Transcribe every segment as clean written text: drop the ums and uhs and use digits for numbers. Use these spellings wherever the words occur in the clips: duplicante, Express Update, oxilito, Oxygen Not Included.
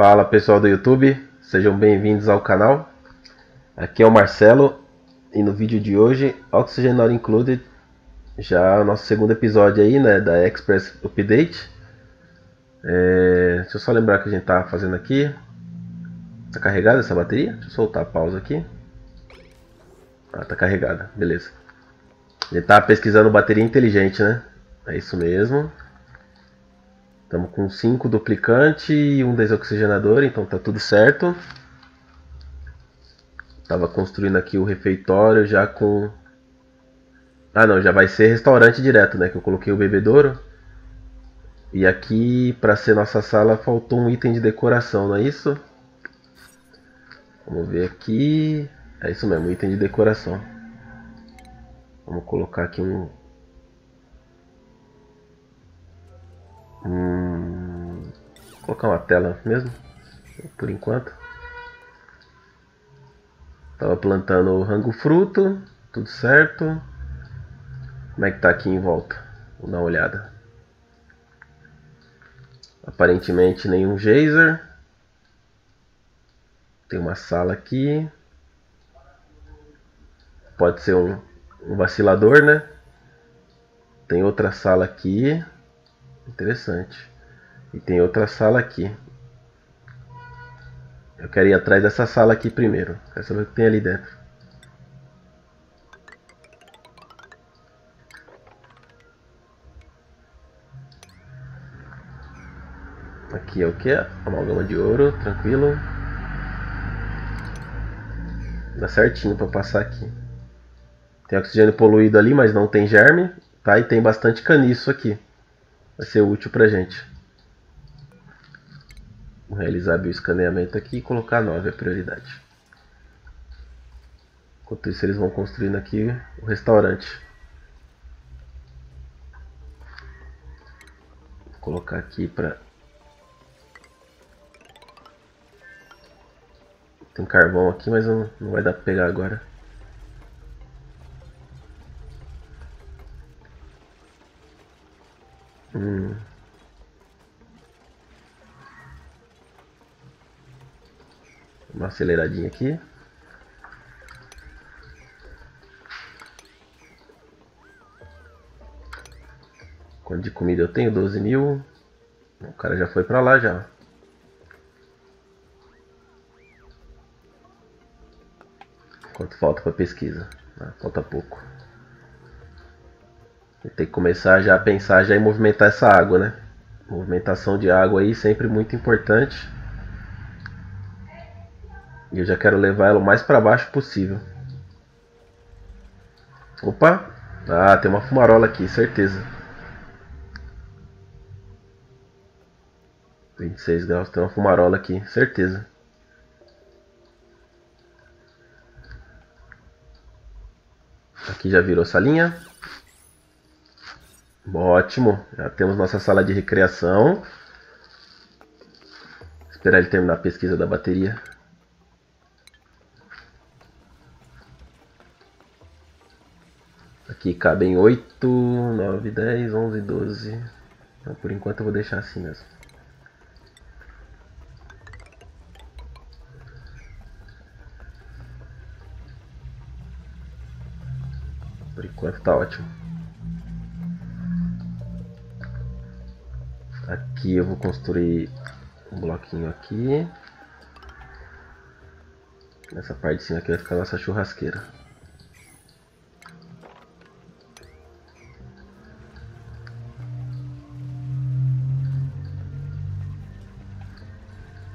Fala pessoal do YouTube, sejam bem-vindos ao canal. Aqui é o Marcelo e no vídeo de hoje, Oxygen Not Included, já nosso segundo episódio aí, né, da Express Update. Deixa eu só lembrar que a gente tá fazendo aqui. Tá carregada essa bateria? Deixa eu soltar a pausa aqui. Ah, tá carregada, beleza. A gente tá pesquisando bateria inteligente, né? É isso mesmo. Estamos com 5 duplicante e um desoxigenador, então tá tudo certo. Tava construindo aqui o refeitório já com... Ah não, já vai ser restaurante direto, né? Que eu coloquei o bebedouro. E aqui, para ser nossa sala, faltou um item de decoração, não é isso? Vamos ver aqui... É isso mesmo, item de decoração. Vamos colocar aqui um... Vou colocar uma tela mesmo, por enquanto. Tava plantando o rango fruto, tudo certo. Como é que tá aqui em volta? Vou dar uma olhada. Aparentemente nenhum geyser. Tem uma sala aqui. Pode ser um vacilador, né? Tem outra sala aqui. Interessante. E tem outra sala aqui. Eu quero ir atrás dessa sala aqui primeiro. Quero saber o que tem ali dentro. Aqui é o que? Amalgama de ouro, tranquilo. Dá certinho para passar aqui. Tem oxigênio poluído ali, mas não tem germe, tá? E tem bastante caniço aqui. Vai ser útil pra gente. Vou realizar bioescaneamento aqui e colocar 9 a prioridade. Enquanto isso eles vão construindo aqui o restaurante. Vou colocar aqui pra... Tem carvão aqui, mas não vai dar pra pegar agora. Uma aceleradinha aqui. Quanto de comida eu tenho? 12.000. O cara já foi pra lá já. Quanto falta pra pesquisa? Ah, falta pouco. Tem que começar já a pensar já em movimentar essa água, né? Movimentação de água aí sempre muito importante. E eu já quero levar ela o mais para baixo possível. Opa! Ah, tem uma fumarola aqui, certeza. 26 graus, tem uma fumarola aqui, certeza. Aqui já virou salinha. Ótimo, já temos nossa sala de recreação. Vou esperar ele terminar a pesquisa da bateria. Aqui cabem 8, 9, 10, 11, 12. Então, por enquanto eu vou deixar assim mesmo. Por enquanto tá ótimo. Aqui eu vou construir um bloquinho aqui. Nessa parte de cima aqui vai ficar a nossa churrasqueira.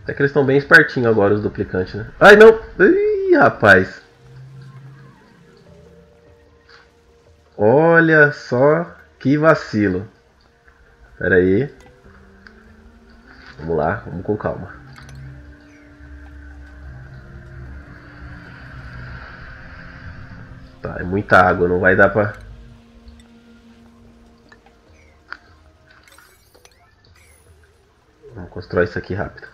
Até que eles estão bem espertinhos agora, os duplicantes, né? Ai, não! Ih, rapaz! Olha só que vacilo! Pera aí. Vamos lá, vamos com calma. Tá, é muita água, não vai dar pra... Vamos construir isso aqui rápido.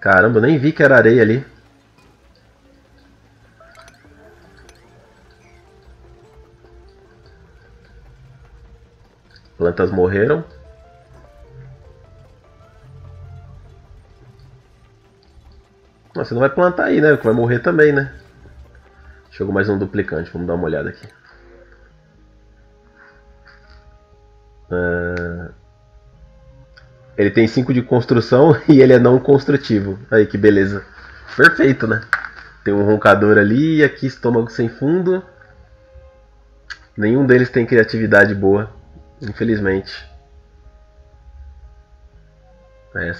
Caramba, eu nem vi que era areia ali. Plantas morreram. Nossa, você não vai plantar aí, né? Porque vai morrer também, né? Chegou mais um duplicante, vamos dar uma olhada aqui. Ele tem 5 de construção e ele é não construtivo. Aí, que beleza. Perfeito, né? Tem um roncador ali, aqui estômago sem fundo. Nenhum deles tem criatividade boa, infelizmente. É,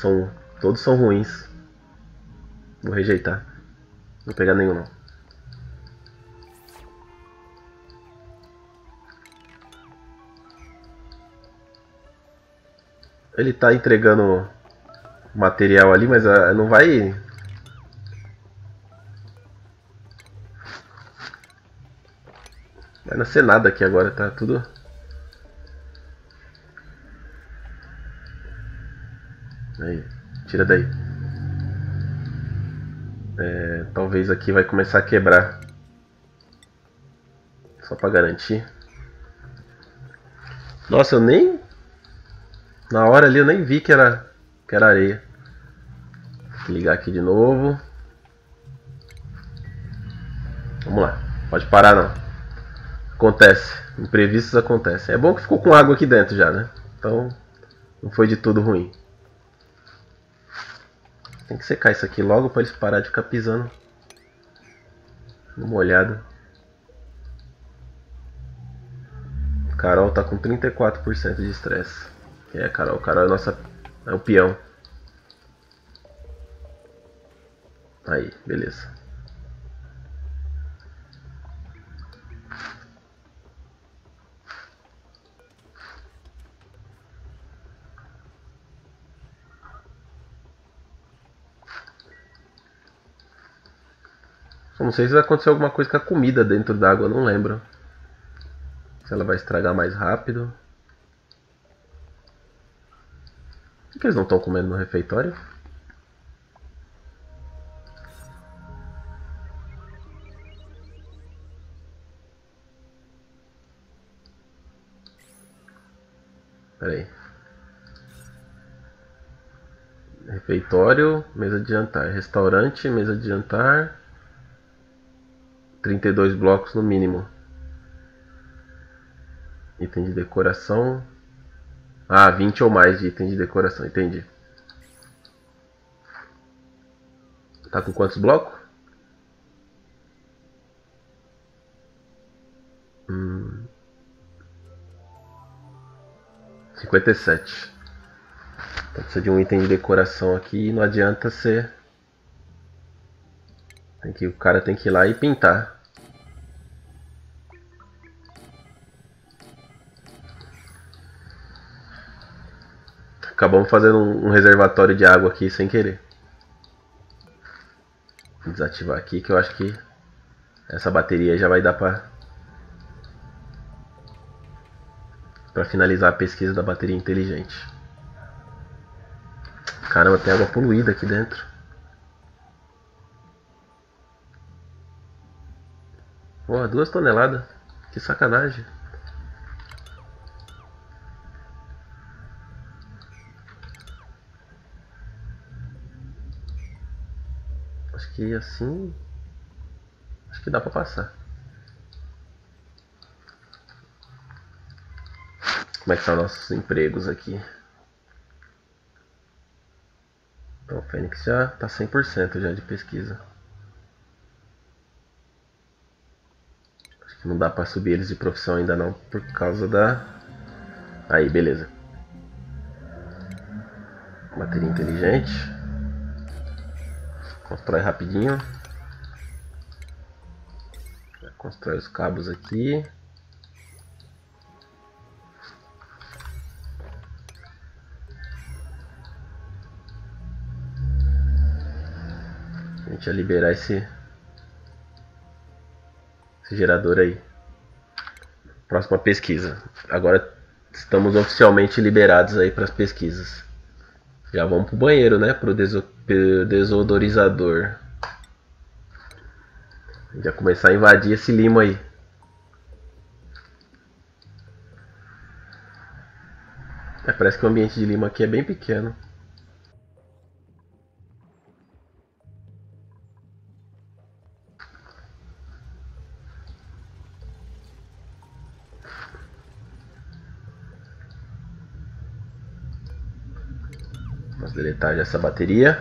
todos são ruins. Vou rejeitar. Não vou pegar nenhum, não. Ele tá entregando material ali, mas não vai... Vai nascer nada aqui agora, tá tudo... Aí, tira daí. É, talvez aqui vai começar a quebrar. Só pra garantir. Nossa, eu nem... Na hora ali eu nem vi que era areia. Vou ligar aqui de novo. Vamos lá. Pode parar não. Acontece. Imprevistos acontecem. É bom que ficou com água aqui dentro já, né? Então não foi de tudo ruim. Tem que secar isso aqui logo para eles parar de ficar pisando no molhado. Carol tá com 34% de estresse. É, Carol. Carol é nossa... É o peão. Aí, beleza. Não sei se vai acontecer alguma coisa com a comida dentro d'água, não lembro. Se ela vai estragar mais rápido. Por que eles não estão comendo no refeitório? Pera aí. Refeitório, mesa de jantar. Restaurante, mesa de jantar. 32 blocos no mínimo. Item de decoração. Ah, 20 ou mais de item de decoração, entendi. Tá com quantos blocos? Hum. 57. Então precisa de um item de decoração aqui e não adianta ser... O cara tem que ir lá e pintar. Acabamos fazendo um reservatório de água aqui sem querer. Vou desativar aqui que eu acho que essa bateria já vai dar para finalizar a pesquisa da bateria inteligente. Caramba, tem água poluída aqui dentro. Porra, 2 toneladas. Que sacanagem. Acho que assim... Acho que dá pra passar. Como é que tá nossos empregos aqui? Então o Fênix já tá 100% já de pesquisa. Não dá pra subir eles de profissão ainda não, por causa da... Aí, beleza. Bateria inteligente. Constrói rapidinho. Constrói os cabos aqui. A gente vai liberar esse gerador aí. Próxima pesquisa. Agora estamos oficialmente liberados aí para as pesquisas. Já vamos pro banheiro, né? Pro desodorizador. Já começar a invadir esse limo aí. parece que o ambiente de Lima aqui é bem pequeno. Vamos deletar essa bateria.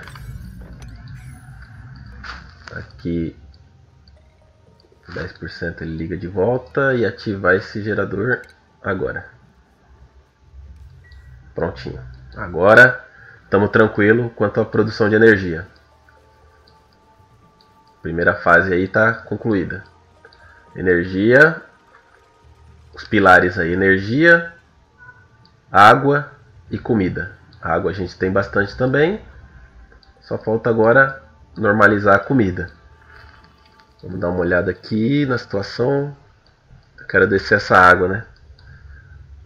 Aqui 10% ele liga de volta e ativar esse gerador agora. Prontinho. Agora estamos tranquilo quanto à produção de energia. Primeira fase aí está concluída. Energia, os pilares aí, energia, água e comida. A água a gente tem bastante também, só falta agora normalizar a comida. Vamos dar uma olhada aqui na situação. Eu quero descer essa água, né?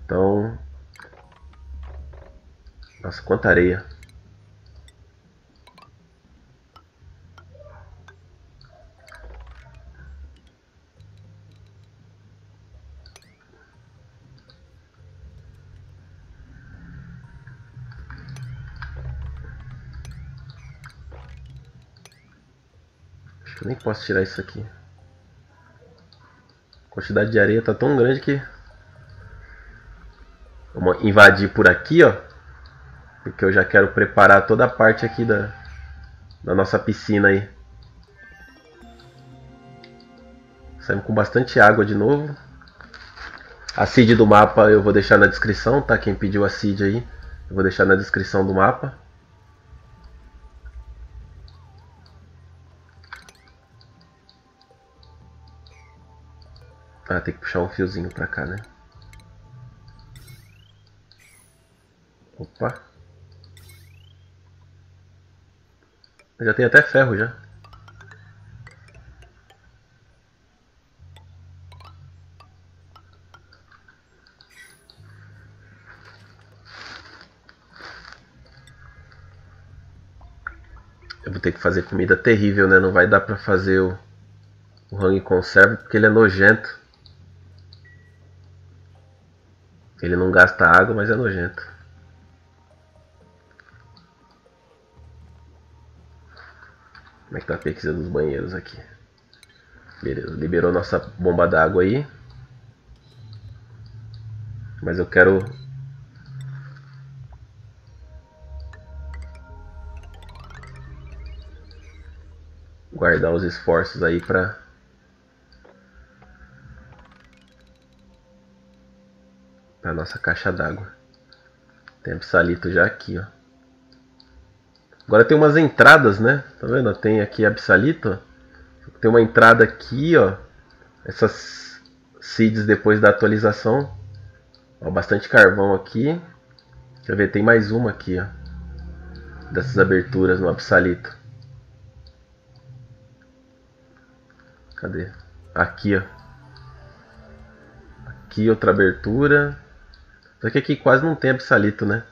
Então, nossa, quanta areia. Eu nem posso tirar isso aqui. A quantidade de areia tá tão grande que... Vamos invadir por aqui, ó. Porque eu já quero preparar toda a parte aqui da nossa piscina aí. Saímos com bastante água de novo. A seed do mapa eu vou deixar na descrição, tá? Quem pediu a seed aí, eu vou deixar na descrição do mapa. Ah, tem que puxar um fiozinho pra cá, né? Opa! Já tem até ferro já. Eu vou ter que fazer comida terrível, né? Não vai dar pra fazer o rango em conserva porque ele é nojento. Ele não gasta água, mas é nojento. Como é que tá a pesquisa dos banheiros aqui? Beleza, liberou nossa bomba d'água aí. Mas eu quero... guardar os esforços aí pra... a nossa caixa d'água. Tem absalito já aqui, ó. Agora tem umas entradas, né? Tá vendo? Tem aqui absalito. Tem uma entrada aqui, ó. Essas seeds depois da atualização. Ó, bastante carvão aqui. Deixa eu ver, tem mais uma aqui, ó. Dessas aberturas no absalito. Cadê? Aqui, ó. Aqui outra abertura. Só que aqui quase não tem absalito, né?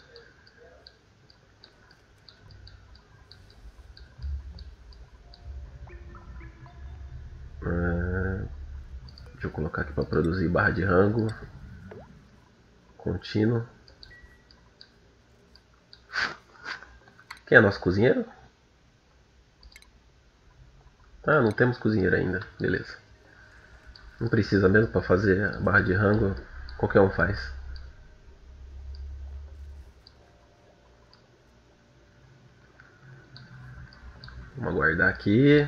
Deixa eu colocar aqui para produzir barra de rango. Contínuo. Quem é nosso cozinheiro? Ah, não temos cozinheiro ainda. Beleza. Não precisa mesmo para fazer a barra de rango. Qualquer um faz. Vamos aguardar aqui.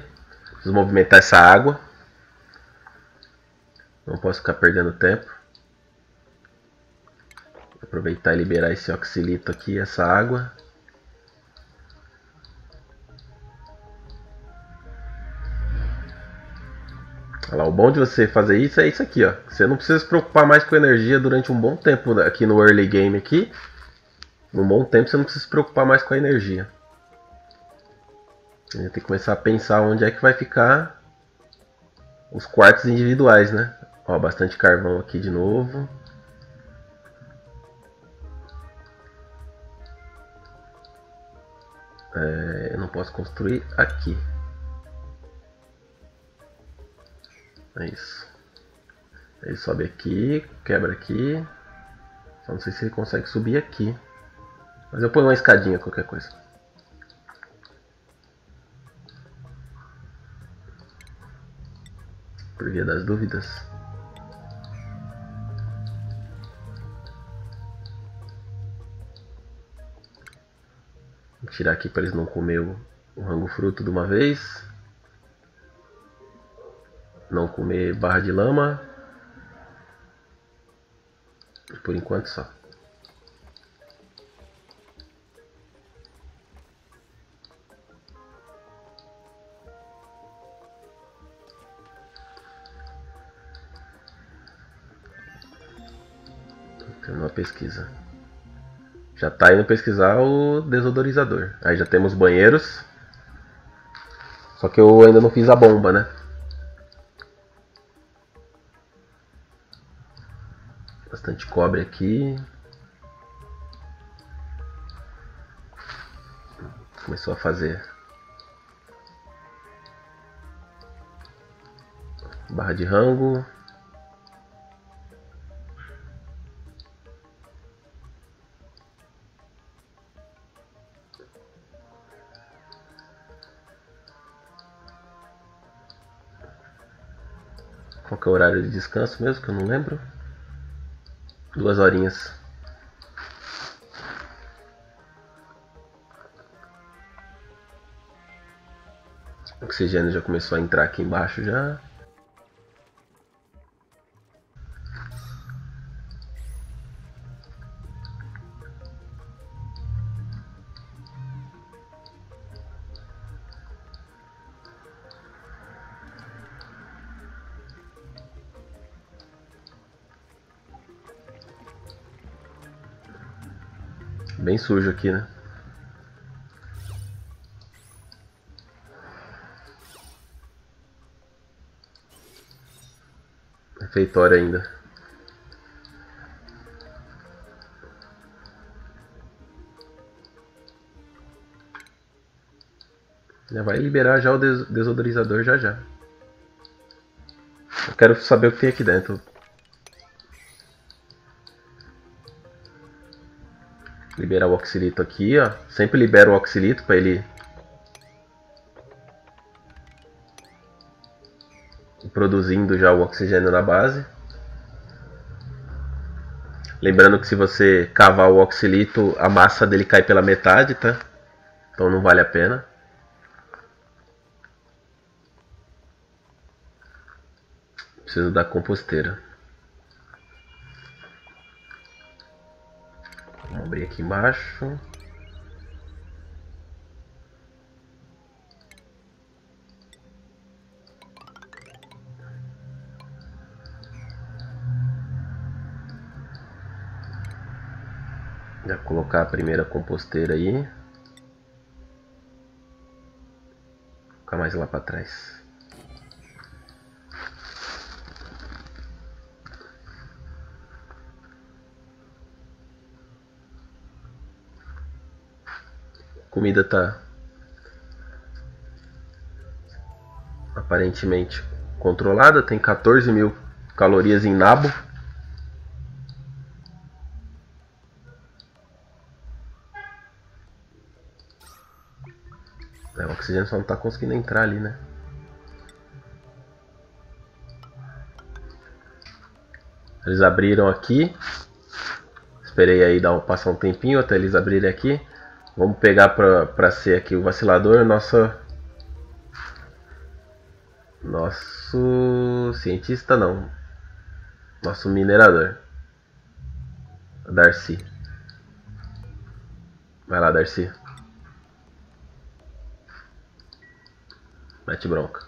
Preciso movimentar essa água. Não posso ficar perdendo tempo. Vou aproveitar e liberar esse oxilito aqui, essa água. Olha lá, o bom de você fazer isso é isso aqui, ó. Você não precisa se preocupar mais com energia durante um bom tempo aqui no early game aqui. Num bom tempo você não precisa se preocupar mais com a energia. A gente tem que começar a pensar onde é que vai ficar os quartos individuais, né? Ó, bastante carvão aqui de novo. Eu não posso construir aqui. É isso. Ele sobe aqui, quebra aqui. Só não sei se ele consegue subir aqui. Mas eu ponho uma escadinha, qualquer coisa. Por via das dúvidas. Vou tirar aqui para eles não comer o rango fruto de uma vez. Não comer barra de lama. Por enquanto só. Uma pesquisa. Já está indo pesquisar o desodorizador. Aí já temos banheiros. Só que eu ainda não fiz a bomba, né? Bastante cobre aqui. Começou a fazer barra de rango. Qual que é o horário de descanso mesmo, que eu não lembro? 2 horinhas. O oxigênio já começou a entrar aqui embaixo já. Bem sujo aqui, né? Refeitório ainda. Já vai liberar já o desodorizador já já. Eu quero saber o que tem aqui dentro. Liberar o oxilito aqui, ó. Sempre libera o oxilito para ele produzindo já o oxigênio na base. Lembrando que se você cavar o oxilito, a massa dele cai pela metade, tá? Então não vale a pena. Preciso da composteira. Vamos abrir aqui embaixo. Já colocar a primeira composteira aí. Vou colocar mais lá para trás. Comida tá aparentemente controlada, tem 14.000 calorias em nabo. O oxigênio só não tá conseguindo entrar ali, né? Eles abriram aqui. Esperei aí passar um tempinho até eles abrirem aqui. Vamos pegar para ser aqui o vacilador, nosso cientista não, nosso minerador, Darcy. Vai lá, Darcy. Mete bronca.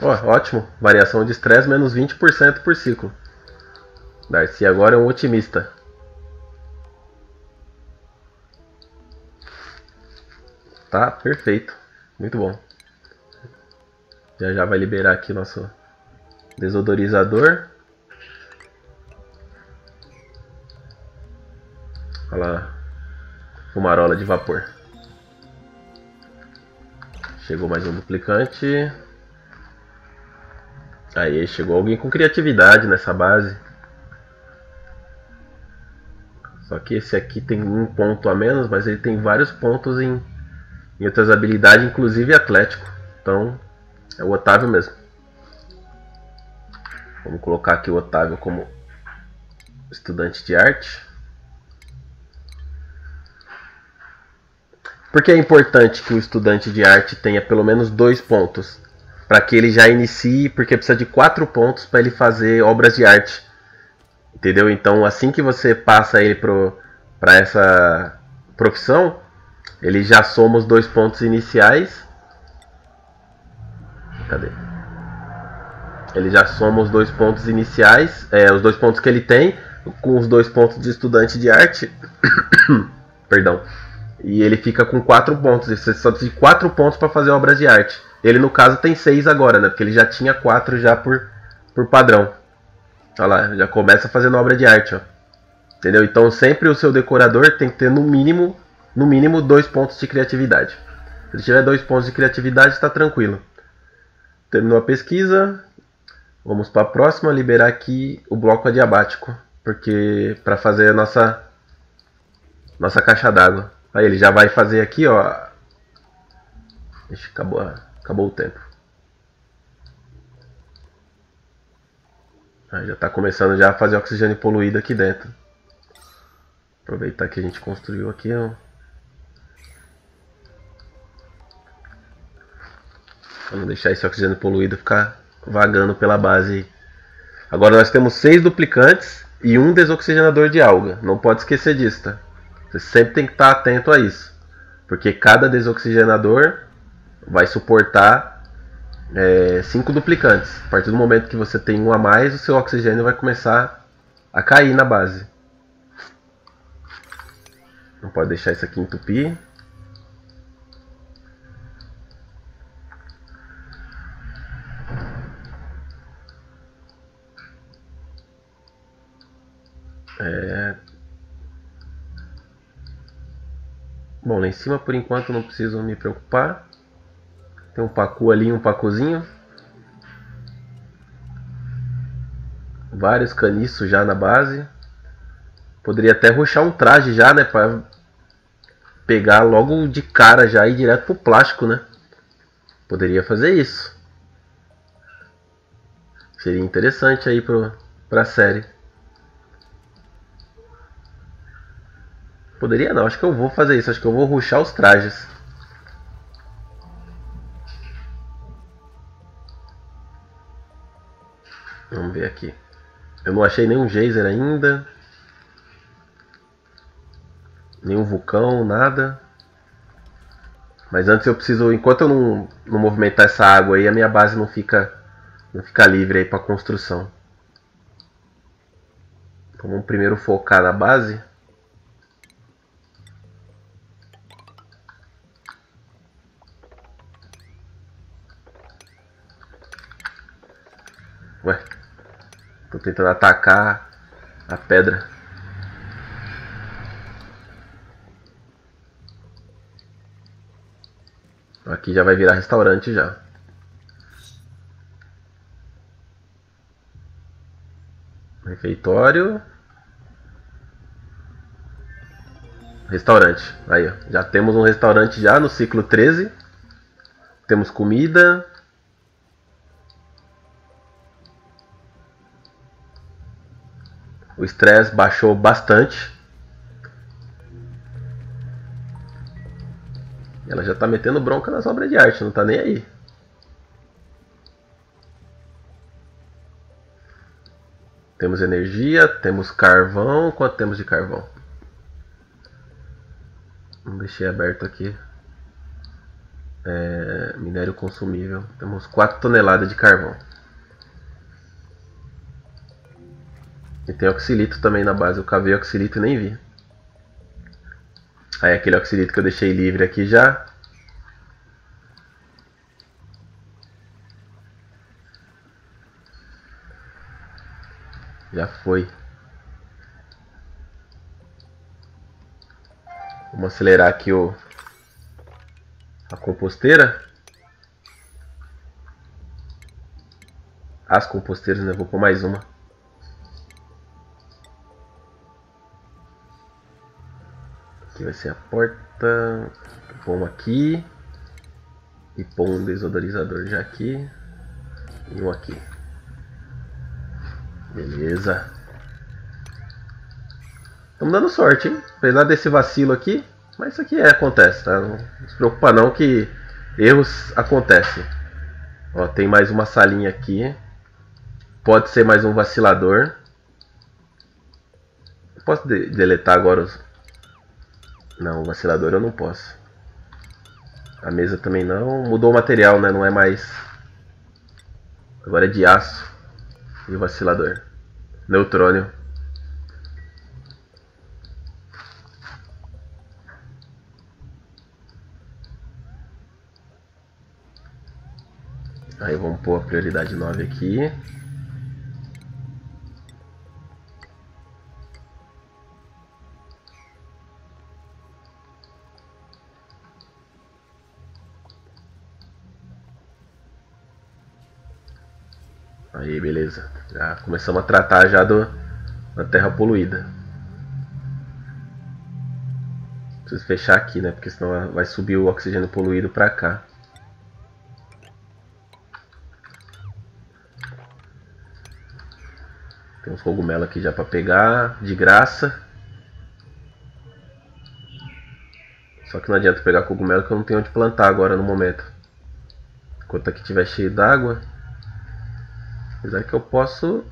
Oh, ótimo, variação de estresse menos 20% por ciclo. Darcy agora é um otimista. Tá perfeito, muito bom. Já já vai liberar aqui nosso desodorizador. lá, fumarola de vapor. Chegou mais um duplicante. Aí chegou alguém com criatividade nessa base. Só que esse aqui tem um ponto a menos, mas ele tem vários pontos em outras habilidades, inclusive atlético. Então é o Otávio mesmo. Vamos colocar aqui o Otávio como estudante de arte. Porque é importante que o estudante de arte tenha pelo menos 2 pontos. Para que ele já inicie, porque precisa de 4 pontos para ele fazer obras de arte. Entendeu? Então assim que você passa ele para essa profissão, ele já soma os 2 pontos iniciais. Cadê? Ele já soma os 2 pontos iniciais, os 2 pontos que ele tem, com os 2 pontos de estudante de arte. Perdão. E ele fica com 4 pontos. Você só precisa de 4 pontos para fazer obras de arte. Ele, no caso, tem 6 agora, né? Porque ele já tinha 4 já por padrão. Olha lá, já começa fazendo obra de arte, ó. Entendeu? Então sempre o seu decorador tem que ter no mínimo 2 pontos de criatividade. Se ele tiver 2 pontos de criatividade, está tranquilo. Terminou a pesquisa. Vamos para a próxima, liberar aqui o bloco adiabático, porque para fazer a nossa caixa d'água. Aí ele já vai fazer aqui, ó. Ixi, acabou o tempo. Aí já está começando já a fazer oxigênio poluído aqui dentro. Aproveitar que a gente construiu aqui, ó. Vamos deixar esse oxigênio poluído ficar vagando pela base. Agora nós temos 6 duplicantes e um desoxigenador de alga. Não pode esquecer disso, tá? Você sempre tem que estar atento a isso, porque cada desoxigenador vai suportar 5 duplicantes. A partir do momento que você tem um a mais, o seu oxigênio vai começar a cair na base. Não pode deixar isso aqui entupir. Bom, lá em cima por enquanto não preciso me preocupar. Tem um pacu ali, um pacuzinho. Vários caniços já na base. Poderia até rushar um traje já, né? Pra pegar logo de cara já e ir direto pro plástico, né? Poderia fazer isso. Seria interessante aí pra série. Poderia não, acho que eu vou fazer isso, acho que eu vou rushar os trajes. Vamos ver aqui. Eu não achei nenhum geyser ainda. Nenhum vulcão, nada. Mas antes eu preciso, enquanto eu não movimentar essa água aí, a minha base não fica livre aí para construção. Então vamos primeiro focar na base. Ué, tô tentando atacar a pedra. Aqui já vai virar restaurante já. Refeitório. Restaurante. Aí, ó. Já temos um restaurante já no ciclo 13. Temos comida. O estresse baixou bastante. Ela já tá metendo bronca nas obras de arte, não tá nem aí. Temos energia, temos carvão. Quanto temos de carvão? Não deixei aberto aqui. Minério consumível. Temos 4 toneladas de carvão. E tem oxilito também na base, eu cavei oxilito e nem vi. Aí aquele oxilito que eu deixei livre aqui já. Já foi. Vamos acelerar aqui a composteira. As composteiras, né? Vou pôr mais uma. Aqui vai ser a porta. Vou pôr uma aqui. E pôr um desodorizador já aqui. E um aqui. Beleza. Estamos dando sorte, hein? Apesar desse vacilo aqui. Mas isso aqui acontece, tá? Não se preocupa não que erros acontecem. Ó, tem mais uma salinha aqui. Pode ser mais um vacilador. Eu posso deletar agora os... Não, o vacilador eu não posso. A mesa também não. Mudou o material, né? Não é mais... Agora é de aço. E o vacilador. Neutrônio. Aí vamos pôr a prioridade 9 aqui. Aí, beleza. Já começamos a tratar já da terra poluída. Preciso fechar aqui, né? Porque senão vai subir o oxigênio poluído para cá. Tem uns cogumelos aqui já para pegar, de graça. Só que não adianta pegar cogumelo que eu não tenho onde plantar agora no momento. Enquanto aqui estiver cheio d'água. Apesar que eu posso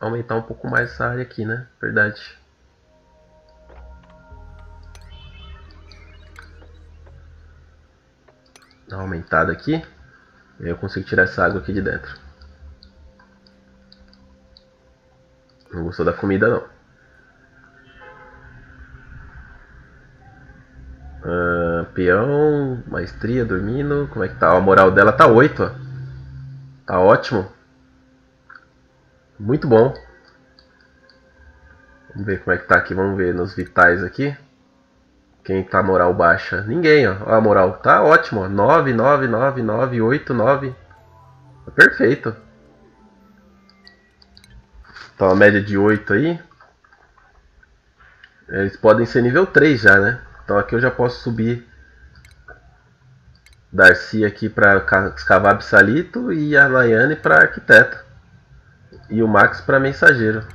aumentar um pouco mais essa área aqui, né? Verdade. Dá uma aumentada aqui. E aí eu consigo tirar essa água aqui de dentro. Não gostou da comida, não. Peão, maestria, dormindo. Como é que tá? A moral dela tá 8, ó. Tá ótimo. Muito bom. Vamos ver como é que tá aqui. Vamos ver nos vitais aqui. Quem tá moral baixa? Ninguém, ó. A moral tá ótimo, ó. 9, 9, 9, 9, 8, 9. Tá perfeito. Tá uma média de 8 aí. Eles podem ser nível 3 já, né? Então aqui eu já posso subir Darcy aqui para escavar absalito e a Nayane para arquiteta. E o Max para mensageiro.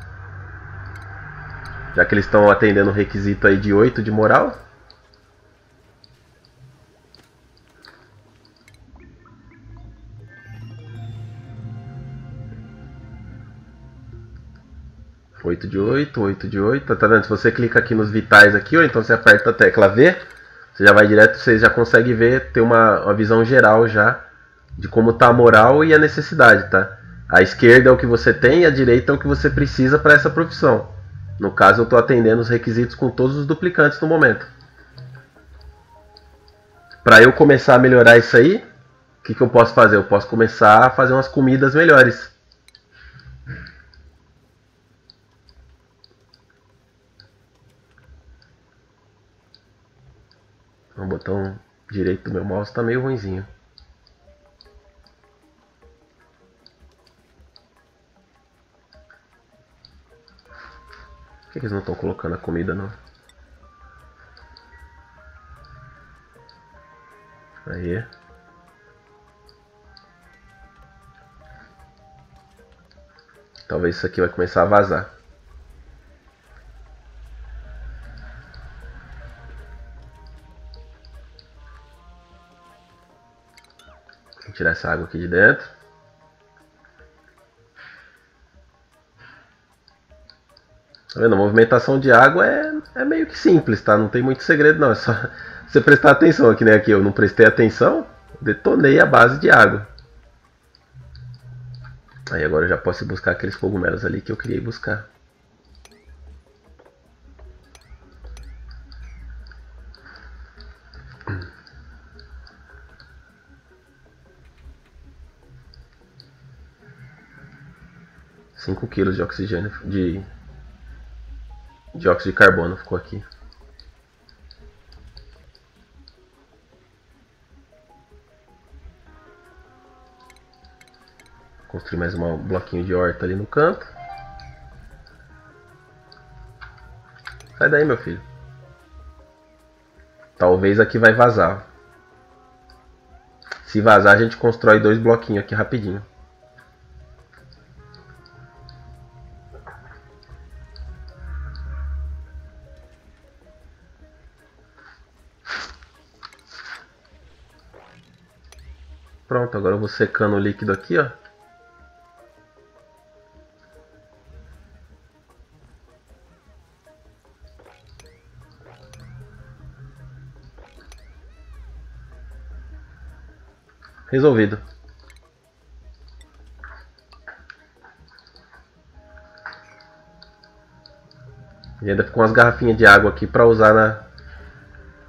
Já que eles estão atendendo o requisito aí de 8 de moral. Oito de 8, 8 de 8. Tá vendo? Se você clica aqui nos vitais aqui, ou então você aperta a tecla V, você já vai direto, você já consegue ver, ter uma visão geral já de como tá a moral e a necessidade, tá? A esquerda é o que você tem e a direita é o que você precisa para essa profissão. No caso, eu tô atendendo os requisitos com todos os duplicantes no momento. Para eu começar a melhorar isso aí, o que eu posso fazer? Eu posso começar a fazer umas comidas melhores. O botão direito do meu mouse está meio ruinzinho. Por que eles não estão colocando a comida, não? Aí. Talvez isso aqui vai começar a vazar. Tirar essa água aqui de dentro. Tá vendo? A movimentação de água é meio que simples, tá? Não tem muito segredo, não. É só você prestar atenção. Que nem aqui eu não prestei atenção, detonei a base de água. Aí agora eu já posso ir buscar aqueles cogumelos ali que eu queria ir buscar. Quilos de oxigênio, de dióxido de carbono ficou aqui. construir mais um bloquinho de horta ali no canto. Sai daí, meu filho. Talvez aqui vai vazar. Se vazar, a gente constrói dois bloquinhos aqui rapidinho. Pronto, agora eu vou secando o líquido aqui, ó. Resolvido. E ainda ficou umas garrafinhas de água aqui para usar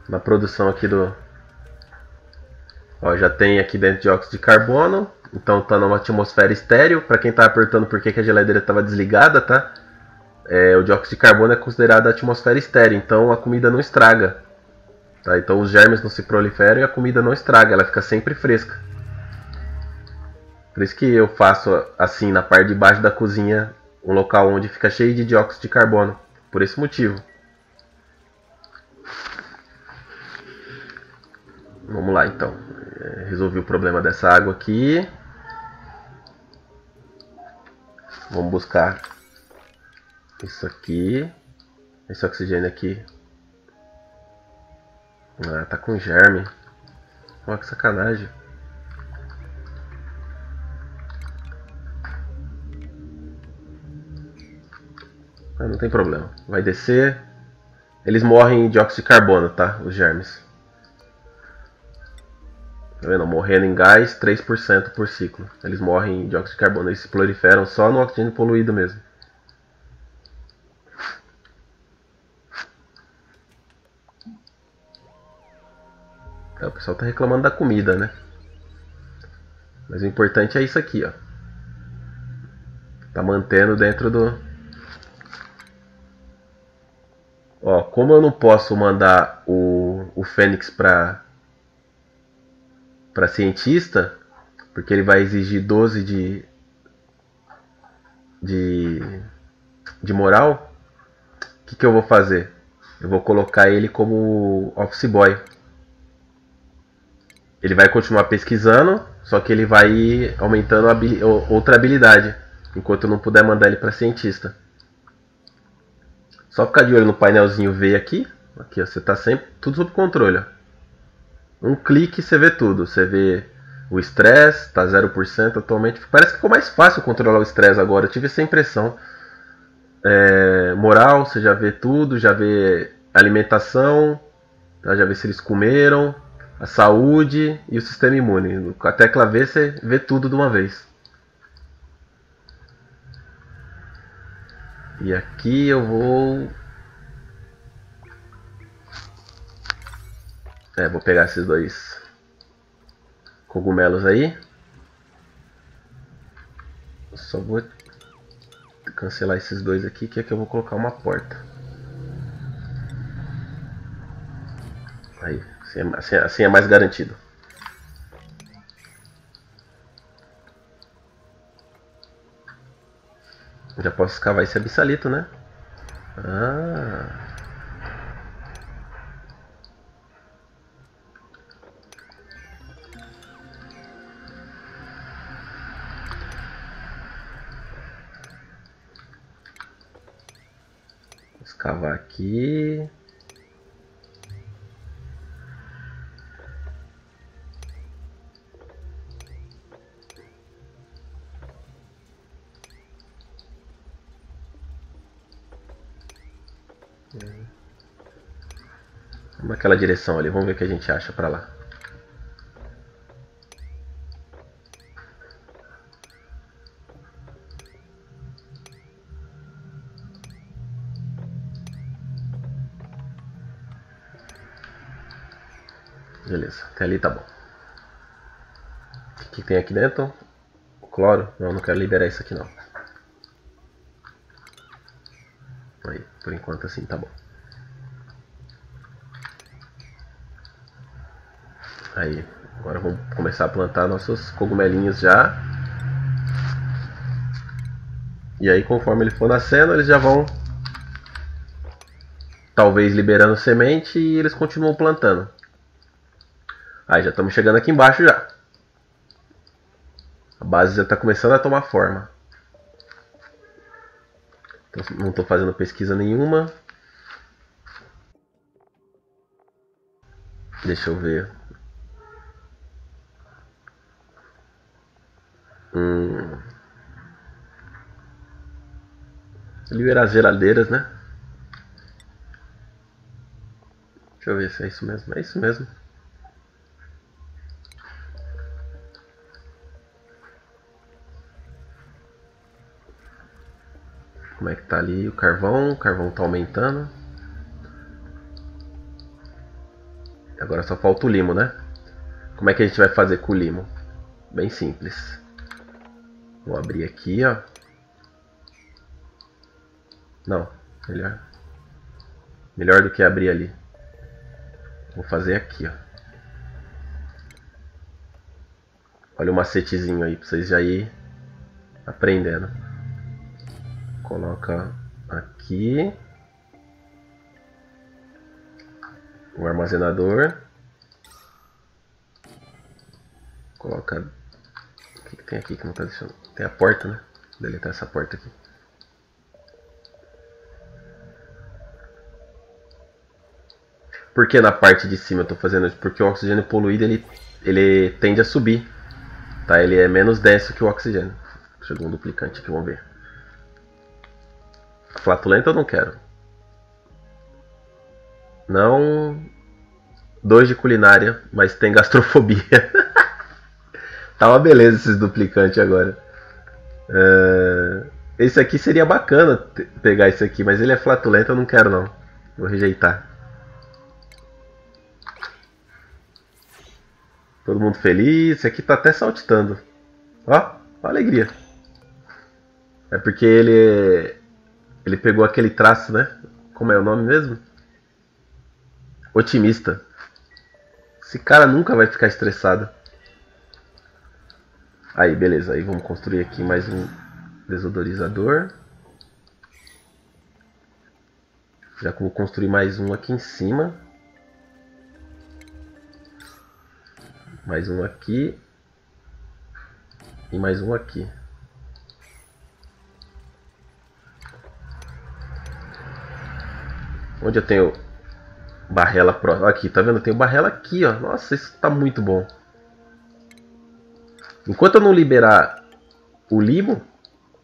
na produção aqui do... Ó, já tem aqui dentro dióxido de carbono, então tá numa atmosfera estéril. Para quem tá perguntando por que a geladeira estava desligada, tá? O dióxido de carbono é considerado a atmosfera estéril, então a comida não estraga, tá? Então os germes não se proliferam e a comida não estraga, ela fica sempre fresca. Por isso que eu faço assim na parte de baixo da cozinha, um local onde fica cheio de dióxido de carbono, por esse motivo. Vamos lá então. Resolvi o problema dessa água aqui. Vamos buscar isso aqui. Esse oxigênio aqui. Ah, tá com germe. Olha que sacanagem. Ah, não tem problema. Vai descer. Eles morrem em dióxido de carbono, tá? Os germes. Tá vendo? Morrendo em gás, 3% por ciclo. Eles morrem em dióxido de carbono. Eles se proliferam só no oxigênio poluído mesmo. Então, o pessoal tá reclamando da comida, né? Mas o importante é isso aqui, ó. Tá mantendo dentro do... Ó, como eu não posso mandar o Fênix para cientista, porque ele vai exigir 12 de moral, o que eu vou fazer? Eu vou colocar ele como office boy. Ele vai continuar pesquisando, só que ele vai aumentando outra habilidade, enquanto eu não puder mandar ele para cientista. Só ficar de olho no painelzinho V aqui, ó, você está sempre tudo sob controle, ó. Um clique e você vê tudo. Você vê o estresse, está 0% atualmente. Parece que ficou mais fácil controlar o estresse agora. Eu tive essa impressão. Moral, você já vê tudo. Já vê alimentação. Tá? Já vê se eles comeram. A saúde e o sistema imune. Com a tecla V você vê tudo de uma vez. E aqui eu vou... vou pegar esses dois cogumelos aí. Eu só vou cancelar esses dois aqui, que aqui eu vou colocar uma porta. Aí, assim é mais garantido. Já posso escavar esse abissalito, né? Ah... Cavar aqui. Vamos naquela direção ali. Vamos ver o que a gente acha para lá. Beleza, até ali tá bom. O que tem aqui dentro? O cloro? Não, não quero liberar isso aqui não. Aí, por enquanto assim tá bom. Aí, agora vamos começar a plantar nossos cogumelinhos já. E aí, conforme ele for nascendo, eles já vão talvez liberando semente e eles continuam plantando. Aí já estamos chegando aqui embaixo já. A base já está começando a tomar forma. Então, não estou fazendo pesquisa nenhuma. Deixa eu ver. Liberar as geladeiras, né? Deixa eu ver se é isso mesmo. É isso mesmo. Como é que tá ali o carvão? O carvão tá aumentando. Agora só falta o limo, né? Como é que a gente vai fazer com o limo? Bem simples. Vou abrir aqui, ó. Não, melhor. Melhor do que abrir ali. Vou fazer aqui, ó. Olha o macetezinho aí, pra vocês já ir aprendendo. Coloca aqui. O armazenador. Coloca... O que tem aqui que não tá deixando? Tem a porta, né? Vou deletar essa porta aqui. Por que na parte de cima eu estou fazendo isso? Porque o oxigênio poluído ele tende a subir, tá? Ele é menos denso que o oxigênio. Chegou um duplicante aqui, vamos ver. Flatulenta eu não quero. Não 2 de culinária, mas tem gastrofobia. Tá uma beleza esses duplicantes agora. Esse aqui seria bacana pegar esse aqui, mas ele é flatulento, eu não quero não. Vou rejeitar. Todo mundo feliz, esse aqui tá até saltitando. Ó, alegria. É porque ele pegou aquele traço, né? Como é o nome mesmo? Otimista. Esse cara nunca vai ficar estressado. Aí, beleza. Aí vamos construir aqui mais um desodorizador. Já vou construir mais um aqui em cima. Mais um aqui. E mais um aqui. Onde eu tenho barrela próxima? Aqui, tá vendo? Eu tenho barrela aqui, ó. Nossa, isso tá muito bom. Enquanto eu não liberar o limo,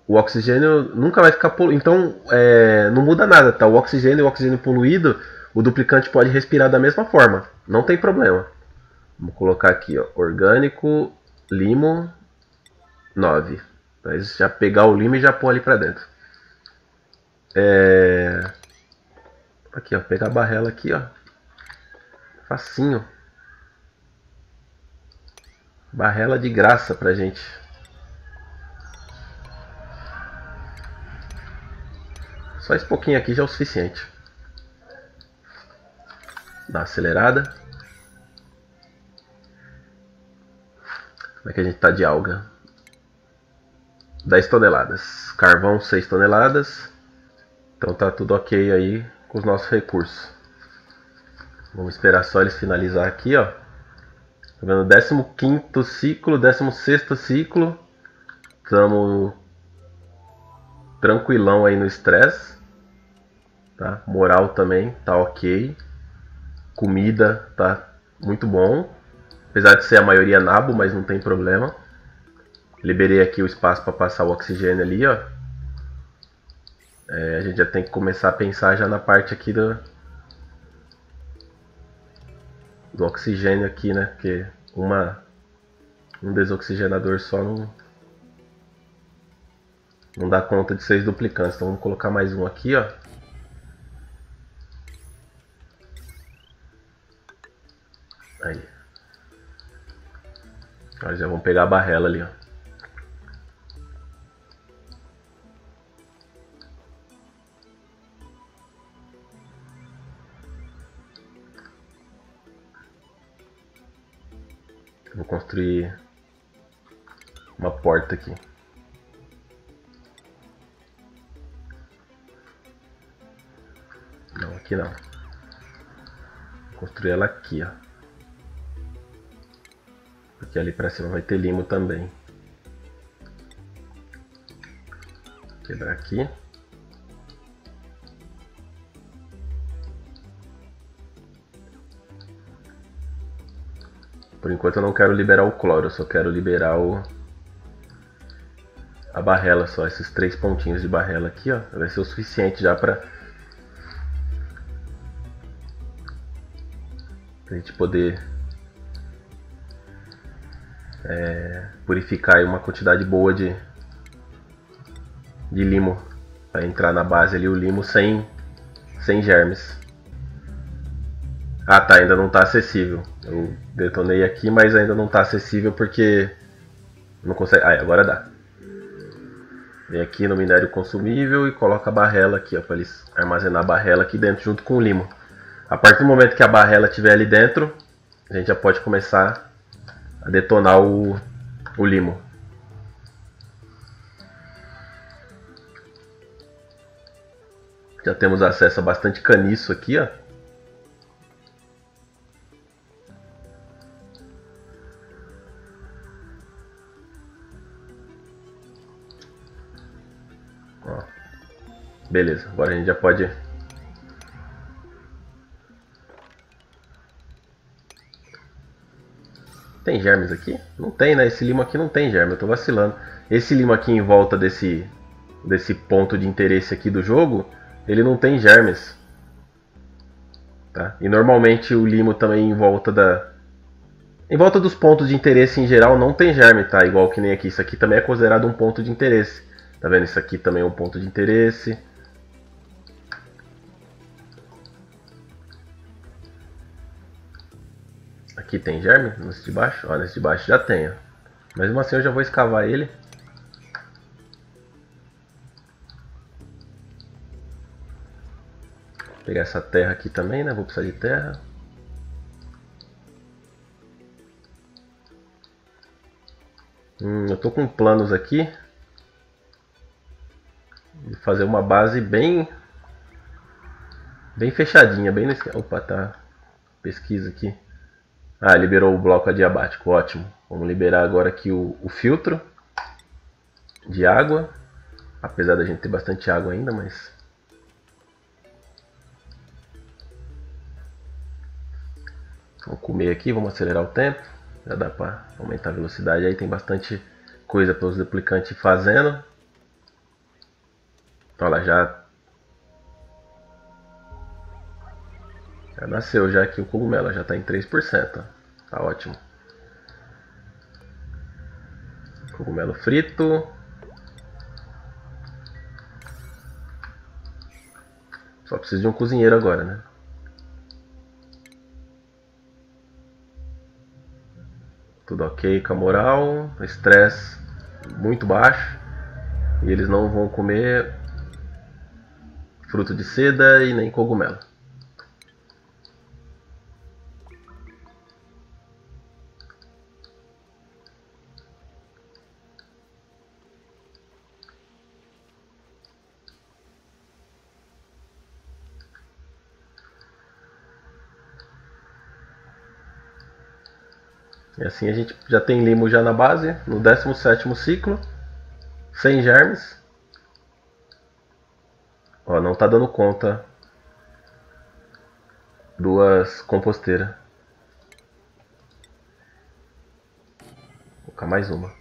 o oxigênio nunca vai ficar poluído. Então, não muda nada, tá? O oxigênio e o oxigênio poluído, o duplicante pode respirar da mesma forma. Não tem problema. Vou colocar aqui, ó, orgânico, limo, 9. Aí já pegar o limo e já pôr ali pra dentro. Aqui, ó, pegar a barrela aqui, ó. Facinho. Barrela de graça pra gente. Só esse pouquinho aqui já é o suficiente. Dá uma acelerada. Como é que a gente tá de alga? 10 toneladas. Carvão, 6 toneladas. Então tá tudo ok aí com os nossos recursos. Vamos esperar só eles finalizar aqui, ó. Tá vendo? 15º ciclo, 16º ciclo. Estamos tranquilão aí no estresse. Tá? Moral também tá ok. Comida tá muito bom. Apesar de ser a maioria nabo, mas não tem problema. Liberei aqui o espaço para passar o oxigênio ali, ó. A gente já tem que começar a pensar já na parte aqui do oxigênio aqui, né? Porque um desoxigenador só não dá conta de 6 duplicantes. Então vamos colocar mais um aqui, ó. Aí. Já vamos pegar a barrela ali, ó. Vou construir uma porta aqui. aqui não. Vou construir ela aqui, ó. Porque ali pra cima vai ter limo também. Quebrar aqui. Por enquanto eu não quero liberar o cloro, eu só quero liberar a barrela só. Esses três pontinhos de barrela aqui, ó, vai ser o suficiente já pra gente poder purificar aí uma quantidade boa de limo. Vai entrar na base ali o limo sem germes. Ah tá, ainda não está acessível. Eu detonei aqui, mas ainda não está acessível porque não consegue. Ah, agora dá. Vem aqui no minério consumível e coloca a barrela aqui, ó, para eles armazenar a barrela aqui dentro junto com o limo. A partir do momento que a barrela estiver ali dentro, a gente já pode começar a detonar o limo. Já temos acesso a bastante caniço aqui, ó. Beleza, agora a gente já pode tem germes aqui? Não tem, né? Esse limo aqui não tem germe, eu tô vacilando. Esse limo aqui em volta desse ponto de interesse aqui do jogo, ele não tem germes, tá? E normalmente o limo também em volta dos pontos de interesse em geral não tem germe, tá? Igual que nem aqui, isso aqui também é considerado um ponto de interesse. Tá vendo? Isso aqui também é um ponto de interesse. Aqui tem germe, nesse de baixo? Ó, nesse de baixo já tem, ó. Mesmo assim eu já vou escavar ele. Vou pegar essa terra aqui também, né? Vou precisar de terra. Eu tô com planos aqui de fazer uma base bem fechadinha, bem nesse... Opa, tá. Pesquisa aqui. Ah, liberou o bloco adiabático, ótimo. Vamos liberar agora aqui o filtro de água. Apesar da gente ter bastante água ainda, mas... Vamos comer aqui, vamos acelerar o tempo. Já dá pra aumentar a velocidade aí, tem bastante coisa para os duplicantes fazendo. Olha lá, já nasceu já aqui o cogumelo, já está em 3%, tá ótimo. Cogumelo frito. Só preciso de um cozinheiro agora, né? Tudo ok com a moral, estresse muito baixo e eles não vão comer fruto de seda e nem cogumelo. E assim a gente já tem limo já na base, no 17º ciclo, sem germes. Ó, não tá dando conta. Duas composteiras. Vou colocar mais uma.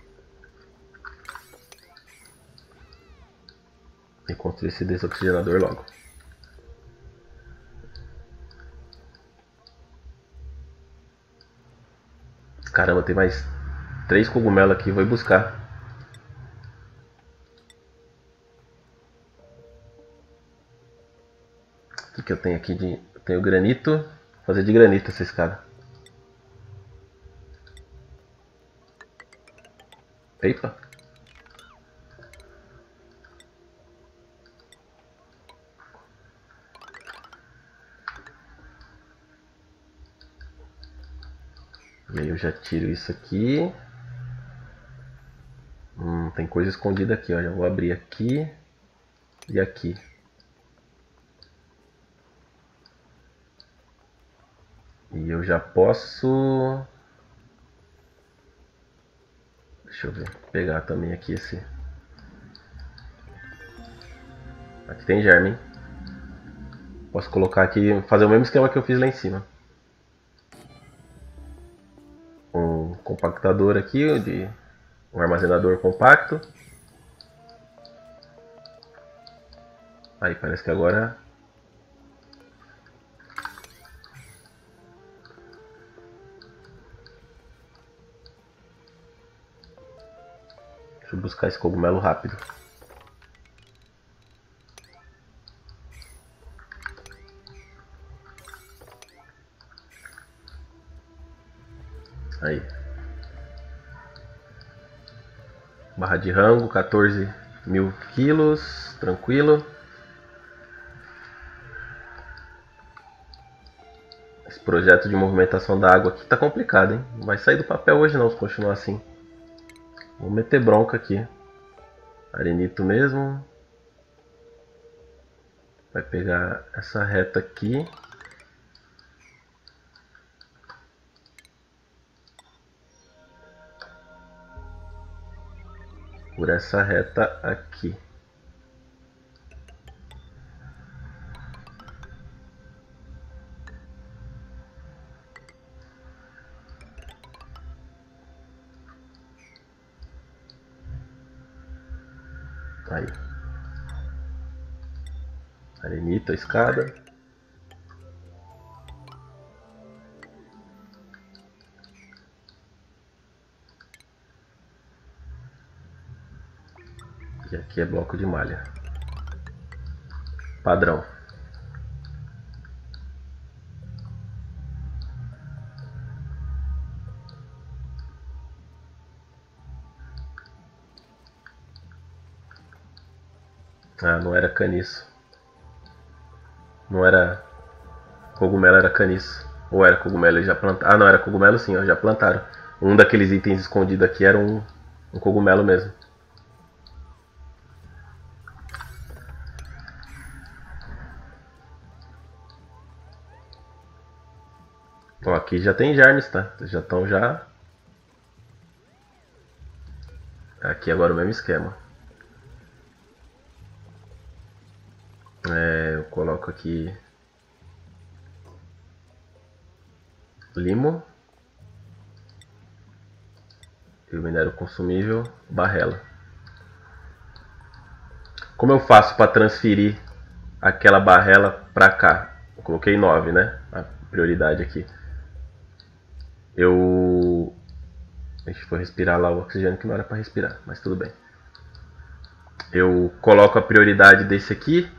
E construir esse desoxigenador logo. Caramba, tem mais 3 cogumelos aqui, vou ir buscar. Que eu tenho aqui eu tenho granito. Vou fazer de granito essa escada. Eita. E aí eu já tiro isso aqui. Tem coisa escondida aqui, ó. Já vou abrir aqui e aqui. E eu já posso... Deixa eu ver, pegar também aqui esse... Aqui tem germe, hein? Posso colocar aqui, fazer o mesmo esquema que eu fiz lá em cima. Um compactador aqui, de um armazenador compacto. Aí parece que agora... Deixa eu buscar esse cogumelo rápido. Aí. Barra de rango, 14.000 quilos, tranquilo. Esse projeto de movimentação da água aqui tá complicado, hein? Não vai sair do papel hoje não, se continuar assim. Vou meter bronca aqui. Arenito mesmo. Vai pegar essa reta aqui. Por essa reta aqui. Aí. Arenita, escada. E aqui é bloco de malha. Padrão. Ah, não era caniço. Não era cogumelo, era caniço. Ou era cogumelo, eles já plantaram. Ah, não, era cogumelo sim, ó, já plantaram. Um daqueles itens escondidos aqui era um cogumelo mesmo. Ó, aqui já tem germes, tá? Já estão já... Aqui agora o mesmo esquema. Eu coloco aqui... Limo. E o minério consumível, barrela. Como eu faço para transferir aquela barrela para cá? Eu coloquei 9, né? A prioridade aqui. A gente foi respirar lá o oxigênio que não era para respirar, mas tudo bem. Eu coloco a prioridade desse aqui.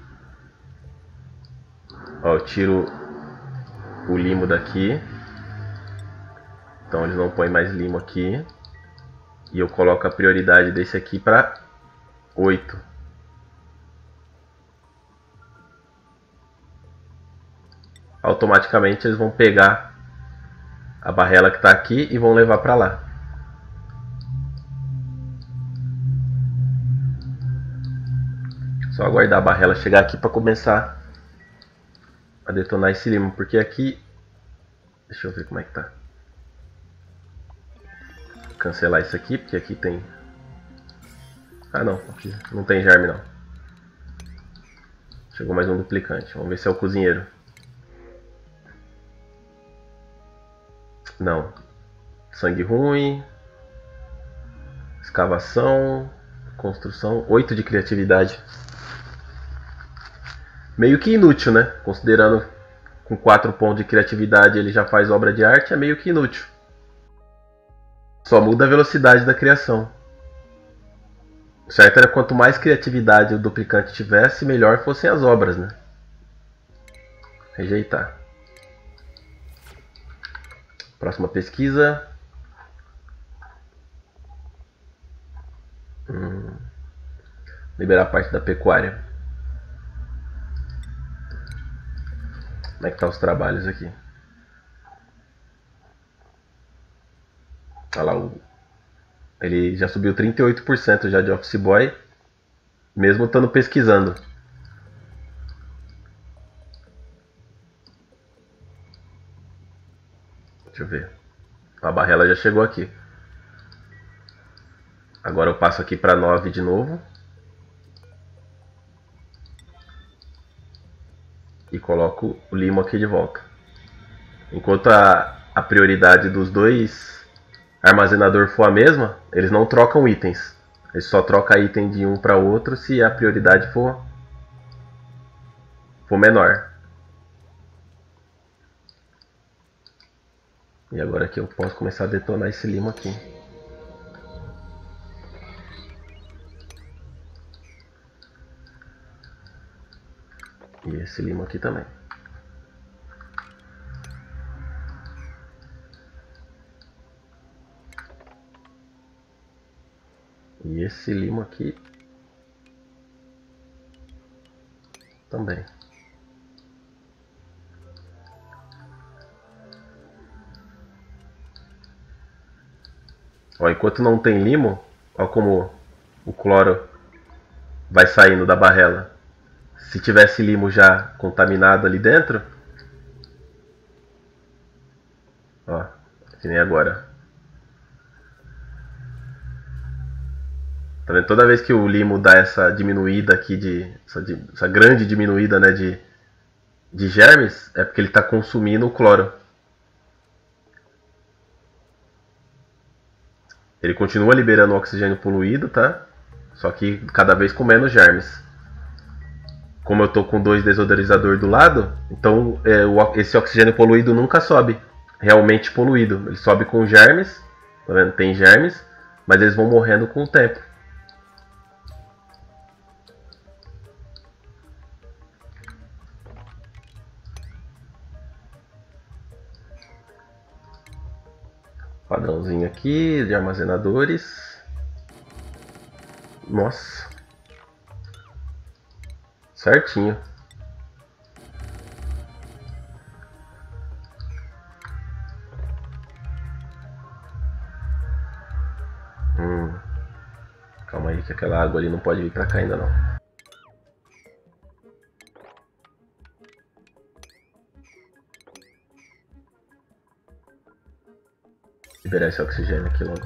Ó, eu tiro o limo daqui. Então eles não põem mais limo aqui. E eu coloco a prioridade desse aqui para 8. Automaticamente eles vão pegar a barrela que está aqui e vão levar para lá. Só aguardar a barrela chegar aqui para começar a detonar esse limo, porque aqui... Deixa eu ver como é que tá. Cancelar isso aqui, porque aqui tem... Ah não, aqui não tem germe não. Chegou mais um duplicante, vamos ver se é o cozinheiro. Não. Sangue ruim. Escavação. Construção. 8 de criatividade. Meio que inútil, né? Considerando com 4 pontos de criatividade ele já faz obra de arte, é meio que inútil. Só muda a velocidade da criação. O certo era quanto mais criatividade o duplicante tivesse, melhor fossem as obras, né? Rejeitar. Próxima pesquisa. Liberar parte da pecuária. Como é que tá os trabalhos aqui? Olha lá, ele já subiu 38% já de office boy, mesmo estando pesquisando. ver. A barrela já chegou aqui. Agora eu passo aqui para 9 de novo. E coloco o limo aqui de volta. Enquanto a prioridade dos dois armazenadores for a mesma, eles não trocam itens. Eles só trocam item de um para outro se a prioridade for menor. E agora aqui eu posso começar a detonar esse limo aqui. E esse limo aqui também. E esse limo aqui também. Ó, enquanto não tem limo, ó como o cloro vai saindo da barrela. Se tivesse limo já contaminado ali dentro, ó, que nem agora. Tá vendo? Toda vez que o limo dá essa diminuída aqui, essa grande diminuída, né, de germes, é porque ele está consumindo o cloro. Ele continua liberando o oxigênio poluído, tá? Só que cada vez com menos germes. Como eu tô com dois desodorizadores do lado, então esse oxigênio poluído nunca sobe realmente poluído. Ele sobe com germes, tá vendo? Tem germes, mas eles vão morrendo com o tempo. Padrãozinho aqui de armazenadores. Nossa. Certinho. Calma aí que aquela água ali não pode vir pra cá ainda não. Liberar esse oxigênio aqui logo.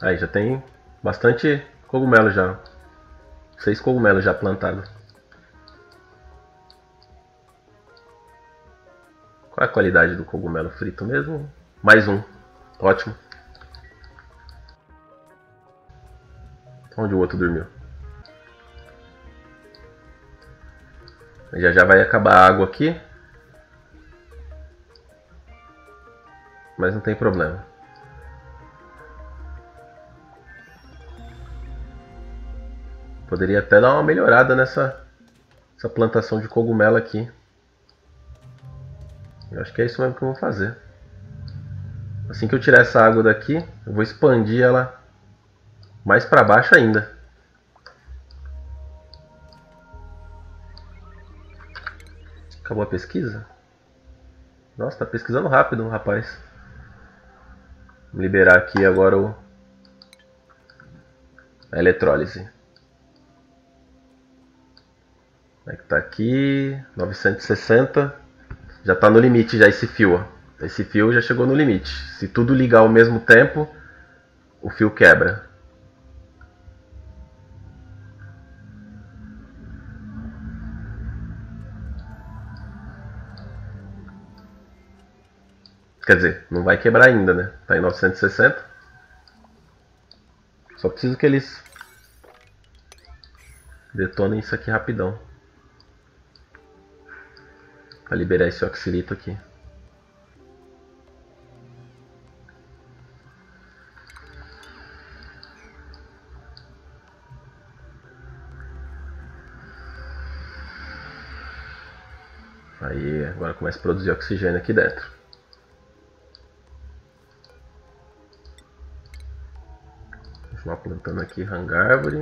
Aí já tem bastante cogumelo já. 6 cogumelos já plantados. Qual é a qualidade do cogumelo frito mesmo? Mais um. Ótimo. Onde o outro dormiu? Já já vai acabar a água aqui. Mas não tem problema. Poderia até dar uma melhorada nessa plantação de cogumelo aqui. Eu acho que é isso mesmo que eu vou fazer. Assim que eu tirar essa água daqui, eu vou expandir ela mais para baixo ainda. Acabou a pesquisa? Nossa, tá pesquisando rápido, rapaz. Vou liberar aqui agora a eletrólise. Como é que tá aqui? 960. Já tá no limite já esse fio, ó. Esse fio já chegou no limite. Se tudo ligar ao mesmo tempo, o fio quebra. Quer dizer, não vai quebrar ainda, né? Tá em 960. Só preciso que eles detonem isso aqui rapidão. Para liberar esse oxilito aqui. Aí, agora começa a produzir oxigênio aqui dentro. Continuar plantando aqui rangárvore.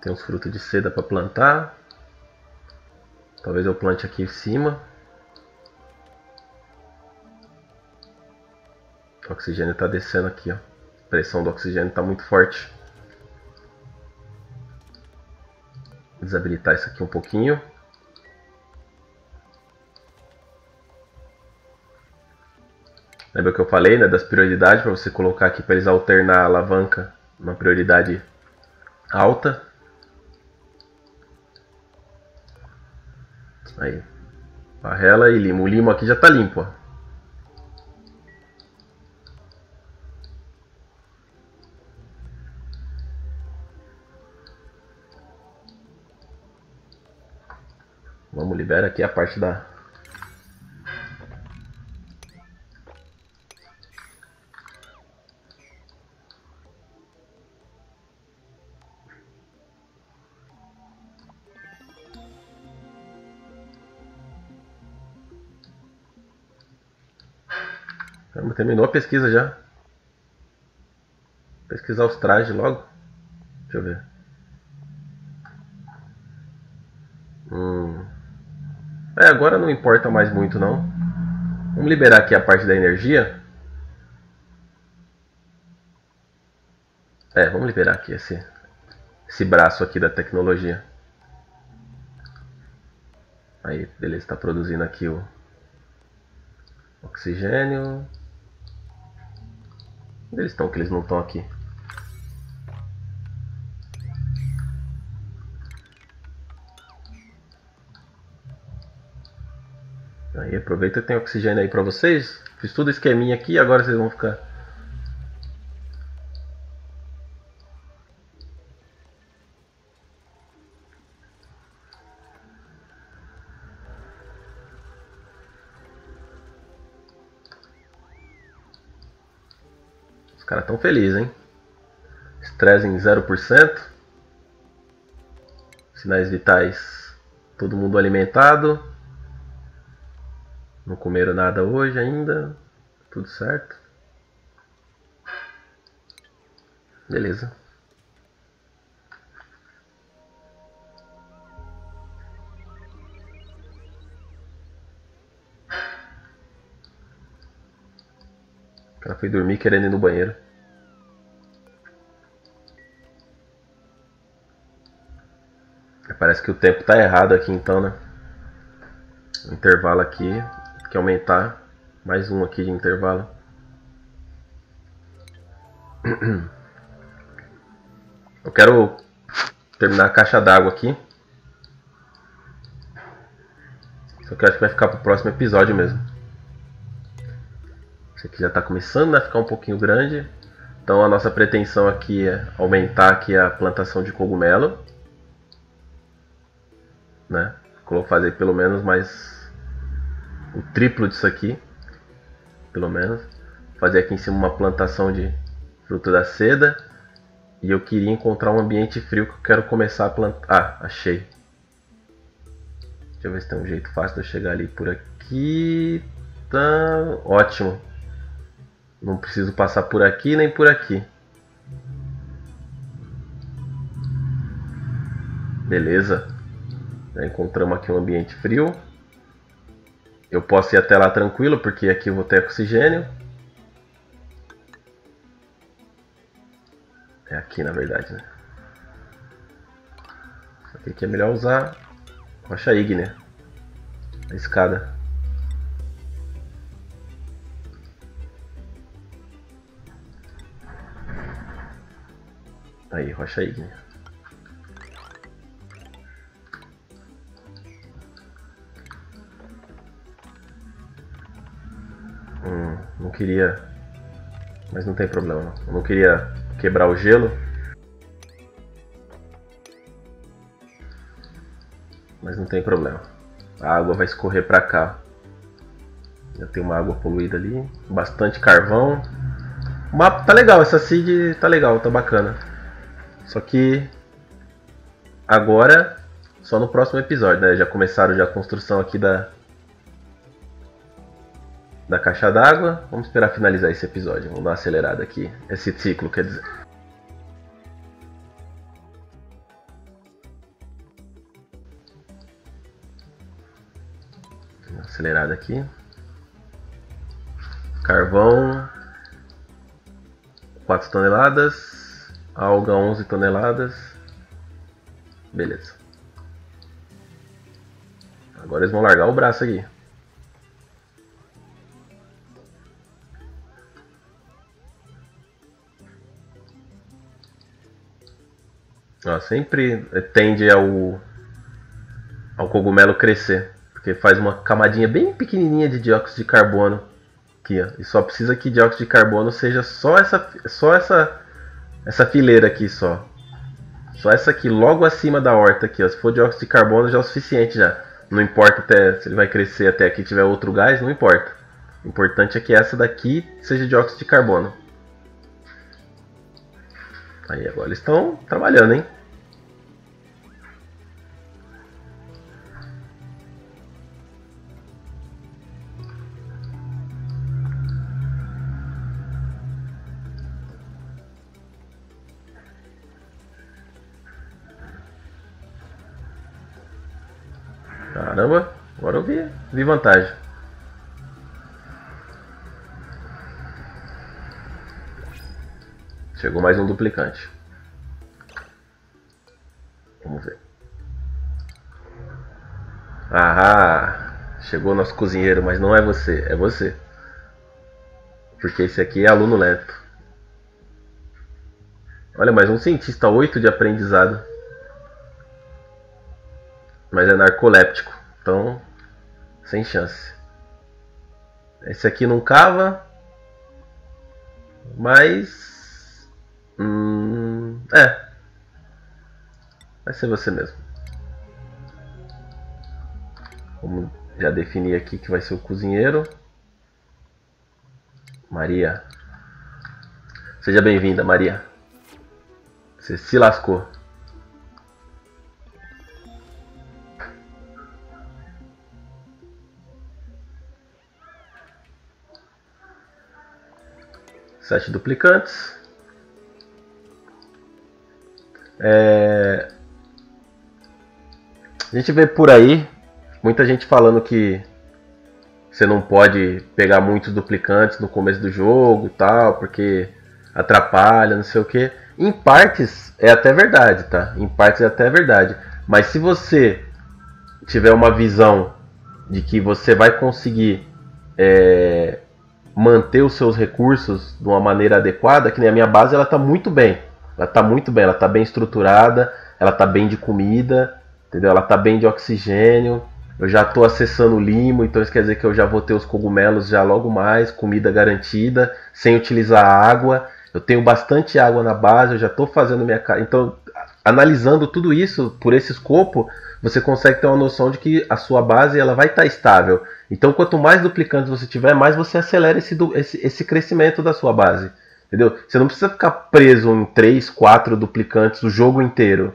Tem uns frutos de seda para plantar. Talvez eu plante aqui em cima. O oxigênio está descendo aqui, ó. A pressão do oxigênio está muito forte. Vou desabilitar isso aqui um pouquinho. Lembra que eu falei, né, das prioridades, para você colocar aqui para eles alternar a alavanca numa prioridade alta. Aí, barrela e limo. O limo aqui já está limpo, ó. Vamos liberar aqui a parte da... Terminou a pesquisa já. Vou pesquisar os trajes logo. Deixa eu ver. É, agora não importa mais muito não. Vamos liberar aqui a parte da energia. É, vamos liberar aqui esse braço aqui da tecnologia. Aí, beleza, está produzindo aqui o oxigênio. Onde eles estão que eles não estão aqui? Aí, aproveita que tem oxigênio aí pra vocês. Fiz tudo o esqueminha aqui, agora vocês vão ficar... Os caras estão felizes, hein? Estresse em 0%. Sinais vitais. Todo mundo alimentado. Não comeram nada hoje ainda. Tudo certo. Beleza. Ela foi dormir querendo ir no banheiro. Parece que o tempo tá errado aqui então, né? O intervalo aqui. Tem que aumentar. Mais um aqui de intervalo. Eu quero terminar a caixa d'água aqui. Só que eu acho que vai ficar pro próximo episódio mesmo. Aqui já está começando a ficar um pouquinho grande, então a nossa pretensão aqui é aumentar aqui a plantação de cogumelo, né? Vou fazer pelo menos mais o triplo disso aqui, pelo menos. Vou fazer aqui em cima uma plantação de fruta da seda e eu queria encontrar um ambiente frio que eu quero começar a plantar. Ah, achei. Deixa eu ver se tem um jeito fácil de eu chegar ali por aqui. Tá ótimo. Não preciso passar por aqui nem por aqui. Beleza. Já encontramos aqui um ambiente frio. Eu posso ir até lá tranquilo, porque aqui eu vou ter oxigênio. É aqui na verdade, né? Isso aqui que é melhor usar. Rocha ígnea. A escada. Aí, rocha ígnea. Não queria... Mas não tem problema, não. Eu não queria quebrar o gelo. Mas não tem problema. A água vai escorrer pra cá. Já tem uma água poluída ali. Bastante carvão. O mapa tá legal. Essa seed tá legal, tá bacana. Só que agora, só no próximo episódio, né? Já começaram já a construção aqui da caixa d'água. Vamos esperar finalizar esse episódio. Vamos dar uma acelerada aqui. Esse ciclo, quer dizer. acelerada aqui. Carvão, 4 toneladas. Alga, 11 toneladas. Beleza. Agora eles vão largar o braço aqui. Ó, sempre tende ao cogumelo crescer, porque faz uma camadinha bem pequenininha de dióxido de carbono aqui, ó, e só precisa que dióxido de carbono seja só essa fileira aqui, só essa aqui logo acima da horta aqui, ó. Se for dióxido de carbono já é o suficiente já, não importa até se ele vai crescer até aqui tiver outro gás, não importa. O importante é que essa daqui seja dióxido de carbono. Aí agora eles estão trabalhando, hein? Caramba, agora eu vi vantagem. Chegou mais um duplicante. Vamos ver. Ahá! Chegou o nosso cozinheiro, mas não é você, é você. Porque esse aqui é aluno lento. Olha, mais um cientista 8 de aprendizado. Mas é narcoléptico, então sem chance. Esse aqui não cava, mas vai ser você mesmo. Vamos já definir aqui que vai ser o cozinheiro. Maria, seja bem-vinda, Maria. Você se lascou. Sete duplicantes. A gente vê por aí muita gente falando que você não pode pegar muitos duplicantes no começo do jogo, tal, porque atrapalha, não sei o que. Em partes é até verdade, tá? Em partes é até verdade. Mas se você tiver uma visão de que você vai conseguir manter os seus recursos de uma maneira adequada, que nem a minha base, ela está muito bem. Ela está muito bem, ela está bem estruturada, ela está bem de comida, entendeu? Ela está bem de oxigênio. Eu já estou acessando o limo, então isso quer dizer que eu já vou ter os cogumelos já logo mais, comida garantida, sem utilizar água. Eu tenho bastante água na base, eu já estou fazendo minha... Então, analisando tudo isso por esse escopo, você consegue ter uma noção de que a sua base ela vai estar estável. Então, quanto mais duplicantes você tiver, mais você acelera esse crescimento da sua base. Entendeu? Você não precisa ficar preso em 3, 4 duplicantes o jogo inteiro.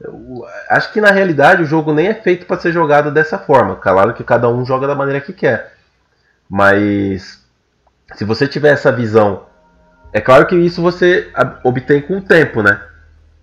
Eu acho que, na realidade, o jogo nem é feito para ser jogado dessa forma. Claro que cada um joga da maneira que quer. Mas, se você tiver essa visão... É claro que isso você obtém com o tempo, né?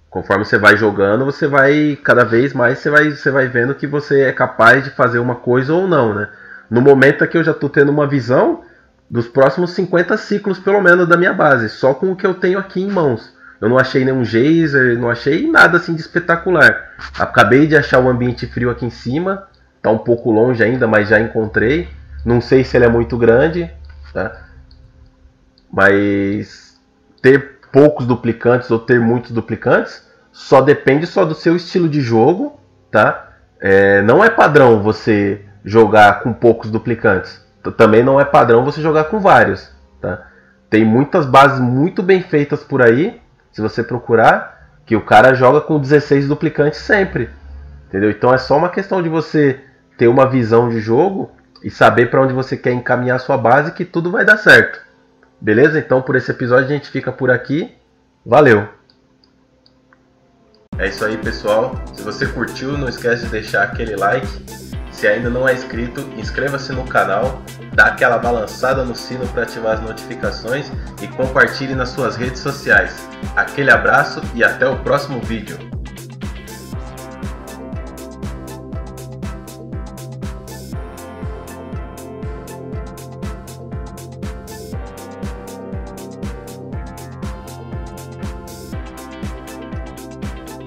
Conforme você vai jogando, você vai cada vez mais você vai vendo que você é capaz de fazer uma coisa ou não, né? No momento aqui eu já estou tendo uma visão dos próximos 50 ciclos, pelo menos, da minha base, só com o que eu tenho aqui em mãos. Eu não achei nenhum geyser, não achei nada assim de espetacular. Acabei de achar o ambiente frio aqui em cima, está um pouco longe ainda, mas já encontrei. Não sei se ele é muito grande, tá? Mas ter poucos duplicantes ou ter muitos duplicantes só depende do seu estilo de jogo, tá? Não é padrão você jogar com poucos duplicantes. Também não é padrão você jogar com vários, tá? Tem muitas bases muito bem feitas por aí, se você procurar, que o cara joga com 16 duplicantes sempre, entendeu? Então é só uma questão de você ter uma visão de jogo e saber para onde você quer encaminhar a sua base, que tudo vai dar certo. Beleza? Então por esse episódio a gente fica por aqui. Valeu! É isso aí, pessoal. Se você curtiu, não esquece de deixar aquele like. Se ainda não é inscrito, inscreva-se no canal, dá aquela balançada no sino para ativar as notificações e compartilhe nas suas redes sociais. Aquele abraço e até o próximo vídeo!